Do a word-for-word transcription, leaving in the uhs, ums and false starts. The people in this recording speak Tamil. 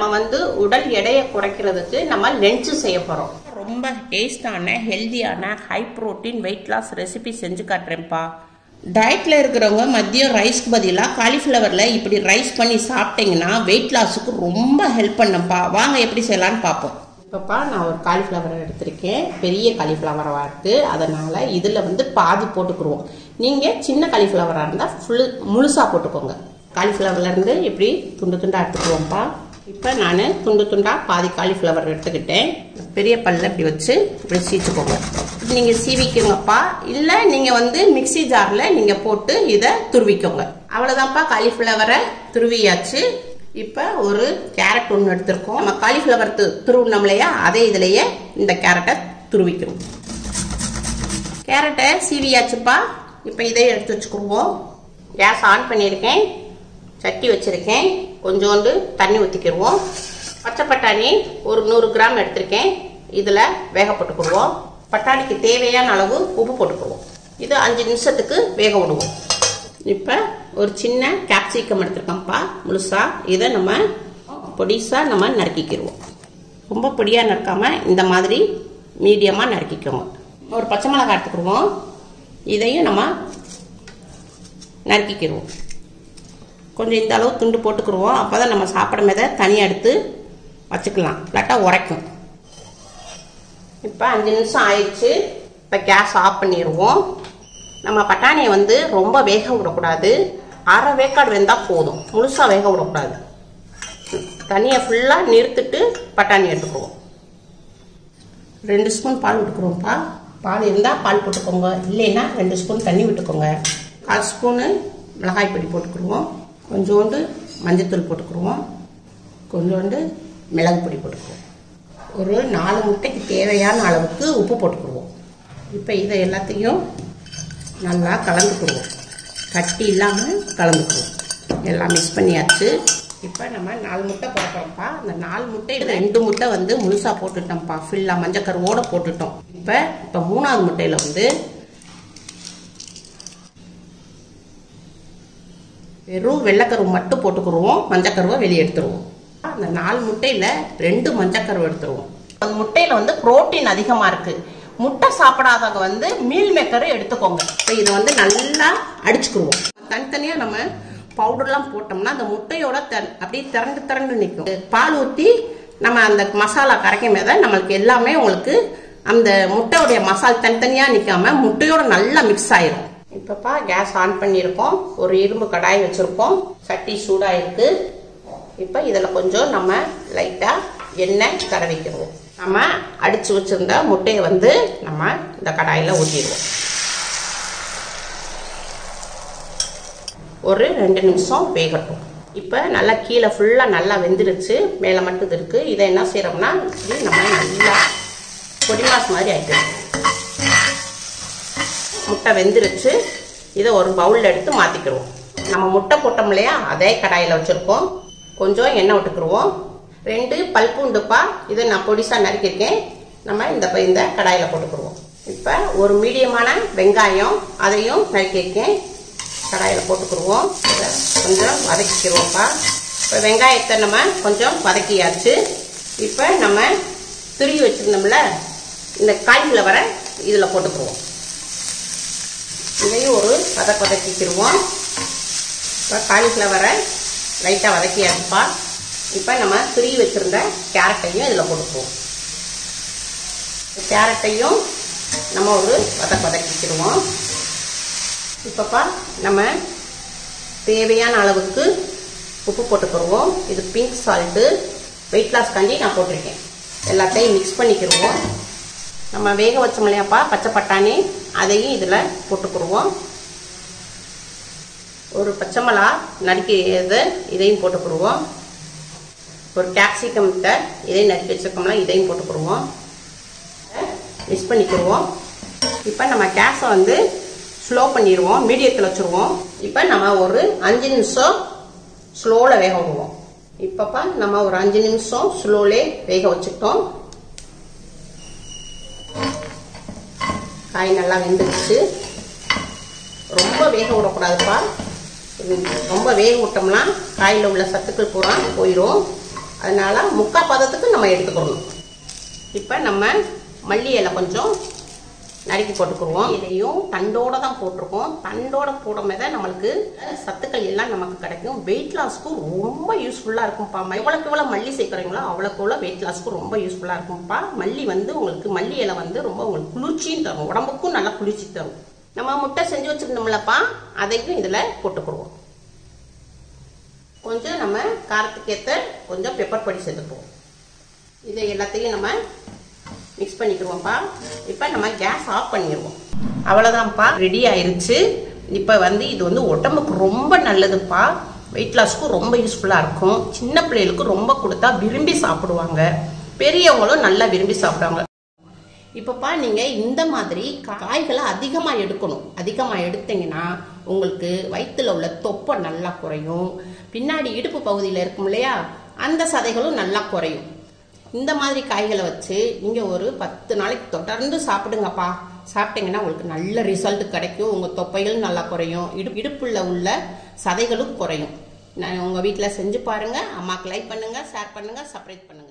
நம்ம வந்து உடல் எடையை குறைக்கிறதுக்கு நம்ம லென்ஸ் செய்ய போறோம். ரொம்ப டேஸ்டான ஹெல்தியான high protein weight loss recipe செஞ்சு காட்டுறேன்ப்பா. டயட்ல இருக்கிறவங்க மதியம் ரைஸ்க்கு பதிலாக காலிஃப்ளவர்ல இப்படி ரைஸ் பண்ணி சாப்பிட்டீங்கன்னா வெயிட் லாஸுக்கு ரொம்ப ஹெல்ப் பண்ணும்ப்பா. வாங்க எப்படி செய்யலான்னு பார்ப்போம். இப்போப்பா நான் ஒரு காலிஃப்ளவரை எடுத்திருக்கேன், பெரிய காலிஃப்ளவராக இருக்குது. அதனால் இதில் வந்து பாதி போட்டுக்குருவோம். நீங்கள் சின்ன காலிஃப்ளவராக இருந்தால் ஃபுல் முழுசாக போட்டுக்கோங்க. காலிஃப்ளவர்லேருந்து இப்படி துண்டு துண்டாக எடுத்துக்குவோம்ப்பா. இப்போ நான் துண்டு துண்டாக பாதி காலிஃப்ளவர் எடுத்துக்கிட்டேன். பெரிய பல்ல இப்படி வச்சு இப்படி சீச்சுக்கோங்க. நீங்கள் சீவிக்கோங்கப்பா, இல்லை நீங்கள் வந்து மிக்சி ஜாரில் நீங்கள் போட்டு இதை துருவிக்கோங்க. அவ்வளோதான்ப்பா, காலிஃப்ளவரை துருவியாச்சு. இப்போ ஒரு கேரட் ஒன்று எடுத்துருக்கோம். நம்ம காலிஃப்ளவர் துருவினோம் இல்லையா, அதே இதுலையே இந்த கேரட்டை துருவிக்கிறோம். கேரட்டை சீவியாச்சுப்பா. இப்போ இதை எடுத்து வச்சுக்குருவோம். கேஸ் ஆன் பண்ணியிருக்கேன், சட்டி வச்சுருக்கேன், கொஞ்சோண்டு தண்ணி ஊற்றிக்கிடுவோம். பச்சை பட்டாணி ஒரு நூறு கிராம் எடுத்திருக்கேன், இதில் வேக போட்டுக்குடுவோம். பட்டாணிக்கு தேவையான அளவு உப்பு போட்டுக்குடுவோம். இது அஞ்சு நிமிஷத்துக்கு வேக விடுவோம். இப்போ ஒரு சின்ன கேப்சிகம் எடுத்துருக்கோம்ப்பா, முழுசாக இதை நம்ம பொடிசாக நம்ம நறுக்கிக்கிடுவோம். ரொம்ப பொடியாக நறுக்காமல் இந்த மாதிரி மீடியமாக நறுக்கிக்குவோம். ஒரு பச்சை மிளகாய் எடுத்துக்கிடுவோம், இதையும் நம்ம நறுக்கிக்கிடுவோம். கொஞ்சம் இந்த அளவு துண்டு போட்டுக்கிடுவோம். அப்போ தான் நம்ம சாப்பிடும் போதே தனியாக எடுத்து வச்சுக்கலாம், இல்லாட்டா உரைக்கும். இப்போ அஞ்சு நிமிஷம் ஆயிடுச்சு. இப்போ கேஸ் ஆஃப் பண்ணிடுவோம். நம்ம பட்டாணியை வந்து ரொம்ப வேக விடக்கூடாது, அரை வேக்காடு வெந்தால் போதும், முழுசாக வேக விடக்கூடாது. தண்ணியை ஃபுல்லாக நிறுத்திட்டு பட்டாணி எடுத்துக்குவோம். ரெண்டு ஸ்பூன் பால் விட்டுக்குறோம்ப்பா. பால் இருந்தால் பால் போட்டுக்கோங்க, இல்லைன்னா ரெண்டு ஸ்பூன் தண்ணி விட்டுக்கோங்க. கால் ஸ்பூனு மிளகாய் பொடி போட்டுக்குருவோம், கொஞ்சோண்டு மஞ்சத்தூள் போட்டுக்குருவோம், கொஞ்சோண்டு மிளகு பொடி போட்டுக்குவோம், ஒரு நாலு முட்டைக்கு தேவையான அளவுக்கு உப்பு போட்டுக்குருவோம். இப்போ இதை எல்லாத்தையும் நல்லா கலந்துக்குடுவோம், கட்டி இல்லாமல் கலந்துக்குவோம். எல்லாம் மிக்ஸ் பண்ணியாச்சு. இப்போ நம்ம நாலு முட்டை போட்டுறோம்ப்பா. அந்த நாலு முட்டையில் ரெண்டு முட்டை வந்து முழுசாக போட்டுட்டோம்ப்பா, ஃபுல்லாக மஞ்சக்கருவோடு போட்டுட்டோம். இப்போ இப்போ மூணாவது முட்டையில் வந்து வெறும் வெள்ளைக்கருவு மட்டும் போட்டுக்குருவோம், மஞ்சக்கருவை வெளியே எடுத்துருவோம். அந்த நாலு முட்டையில் ரெண்டு மஞ்சக்கருவை எடுத்துருவோம். அந்த முட்டையில் வந்து புரோட்டீன் அதிகமாக இருக்குது. முட்டை சாப்பிடாதவங்க வந்து மீல் மேக்கரை எடுத்துக்கோங்க. இப்போ இதை வந்து நல்லா அடிச்சுக்குருவோம். தனித்தனியாக நம்ம பவுடர்லாம் போட்டோம்னா அந்த முட்டையோட தன் அப்படியே திரண்டு திரண்டு நிற்கும். பால் ஊற்றி நம்ம அந்த மசாலா கரைக்கும் போது நம்மளுக்கு எல்லாமே உங்களுக்கு அந்த முட்டையுடைய மசால் தனித்தனியாக நிற்காம முட்டையோட நல்லா மிக்ஸ் ஆயிரும். இப்போப்பா கேஸ் ஆன் பண்ணியிருக்கோம், ஒரு இரும்பு கடாய் வச்சுருக்கோம், சட்டி சூடாயிருக்கு. இப்போ இதில் கொஞ்சம் நம்ம லைட்டாக எண்ணெய் தடவிக்கிறோம். நம்ம அடித்து வச்சுருந்த முட்டையை வந்து நம்ம இந்த கடாயில் ஊற்றிடுவோம். ஒரு ரெண்டு நிமிஷம் வேகட்டும். இப்போ நல்லா கீழே ஃபுல்லாக நல்லா வெந்துடுச்சு, மேலே மட்டும் இருக்குது. இதை என்ன செய்கிறோம்னா நம்ம நல்லா பொடிமாஸ் மாதிரி ஆகிடுவோம். முட்டை வெந்துடுச்சு. இதை ஒரு பவுலில் எடுத்து மாற்றிக்கிடுவோம். நம்ம முட்டை போட்டோம் இல்லையா, அதே கடாயில் வச்சுருக்கோம். கொஞ்சம் எண்ணெய் விட்டுக்கிடுவோம். ரெண்டு பல்பூண்டுப்பா, இதை நான் பொடிசாக நறுக்கிருக்கேன். நம்ம இந்த இந்த கடாயில் போட்டுக்கிடுவோம். இப்போ ஒரு மீடியமான வெங்காயம், அதையும் நறுக்கிருக்கேன், கடாயில் போட்டுக்கிடுவோம். இதை கொஞ்சம் வதக்கிக்கிடுவோம்ப்பா. இப்போ வெங்காயத்தை நம்ம கொஞ்சம் வதக்கியாச்சு. இப்போ நம்ம துருவி வச்சுருந்தோம்ல இந்த காலிஃப்ளவரை இதில் போட்டுக்கிடுவோம். இதையும் ஒரு வதக்க வதக்கிக்கிடுவோம். இப்போ காலிஃப்ளவரை லைட்டாக வதக்கியாச்சுப்பா. இப்போ நம்ம துருவி வச்சுருந்த கேரட்டையும் இதில் போட்டுக்குவோம். கேரட்டையும் நம்ம ஒரு வதக்க வதக்கிக்கிடுவோம். இப்போப்பா நம்ம தேவையான அளவுக்கு உப்பு போட்டுக்கிடுவோம். இது பிங்க் சால்ட்டு, வெயிட் லாஸ் காண்டி நான் போட்டிருக்கேன். எல்லாத்தையும் மிக்ஸ் பண்ணிக்கிடுவோம். நம்ம வேக வச்சோம் இல்லையாப்பா பச்சை பட்டாணி, அதையும் இதில் போட்டுக்கிடுவோம். ஒரு பச்சை மிளகா நறுக்கியது, இதையும் போட்டுக்கிடுவோம். ஒரு கேப்சிகம்த்தை இதையும் நறுக்கி வச்சுருக்கோம்னா இதையும் போட்டுக்கிடுவோம். மிக்ஸ் பண்ணிக்கிடுவோம். இப்போ நம்ம கேஸை வந்து ஸ்லோ பண்ணிடுவோம், மீடியத்தில் வச்சுருவோம். இப்போ நம்ம ஒரு அஞ்சு நிமிஷம் ஸ்லோவில் வேக விடுவோம். இப்போப்பா நம்ம ஒரு அஞ்சு நிமிஷம் ஸ்லோலே வேக வச்சுக்கிட்டோம். காய் நல்லா வெந்துடுச்சு. ரொம்ப வேக விடக்கூடாதுப்பா, ரொம்ப வேக விட்டோம்னா காயில் உள்ள சத்துக்கள் பூரா போயிடும். அதனால முக்கா பதத்துக்கு நம்ம எடுத்துக்கறோம். இப்போ நம்ம மல்லி இலை கொஞ்சம் நறுக்கி போட்டுக்குவோம். இதையும் தண்டோட தான் போட்டுருக்கோம். தண்டோட போடும்போது நம்மளுக்கு சத்துக்கள் எல்லாம் நமக்கு கிடைக்கும். வெயிட் லாஸ்க்கு ரொம்ப யூஸ்ஃபுல்லாக இருக்கும்ப்பா. எவ்வளோக்கு எவ்வளோ மல்லி சேர்க்குறீங்களோ அவ்வளோக்கு எவ்வளோ வெயிட் லாஸ்க்கு ரொம்ப யூஸ்ஃபுல்லாக இருக்கும்ப்பா. மல்லி வந்து உங்களுக்கு மல்லி இலை வந்து ரொம்ப உங்களுக்கு குளிர்ச்சியும் தரும், உடம்புக்கும் நல்லா குளிர்ச்சி தரும். நம்ம முட்டை செஞ்சு வச்சுருந்தோம்லப்பா, அதையும் இதில் போட்டுக்குடுவோம். கொஞ்சம் நம்ம காரத்துக்கு ஏற்ற கொஞ்சம் பெப்பர் பொடி சேர்த்துக்குவோம். இதை எல்லாத்தையும் நம்ம மிக்ஸ் பண்ணிக்கிடுவோம்ப்பா. இப்போ நம்ம கேஸ் ஆஃப் பண்ணிடுவோம். அவ்வளோதான்ப்பா, ரெடி ஆயிடுச்சு. இப்போ வந்து இது வந்து உடம்புக்கு ரொம்ப நல்லதுப்பா. வெயிட் லாஸ்க்கு ரொம்ப யூஸ்ஃபுல்லாக இருக்கும். சின்ன பிள்ளைகளுக்கு ரொம்ப கொடுத்தா விரும்பி சாப்பிடுவாங்க, பெரியவங்களும் நல்லா விரும்பி சாப்பிடுவாங்க. இப்போப்பா நீங்கள் இந்த மாதிரி காய்களை அதிகமாக எடுக்கணும். அதிகமாக எடுத்தீங்கன்னா உங்களுக்கு வயிற்றில் உள்ள தொப்பை நல்லா குறையும். பின்னாடி இடுப்பு பகுதியில் இருக்கும் இல்லையா, அந்த சதைகளும் நல்லா குறையும். இந்த மாதிரி காய்களை வச்சு நீங்கள் ஒரு பத்து நாளைக்கு தொடர்ந்து சாப்பிடுங்கப்பா. சாப்பிட்டீங்கன்னா உங்களுக்கு நல்ல ரிசல்ட் கிடைக்கும். உங்கள் தொப்பைகளும் நல்லா குறையும், இடு இடுப்புள்ள உள்ள சதைகளும் குறையும். நான் உங்கள் வீட்டில் செஞ்சு பாருங்கள். அம்மாவுக்கு லைக் பண்ணுங்கள், ஷேர் பண்ணுங்கள், சப்ஸ்கிரைப் பண்ணுங்கள்.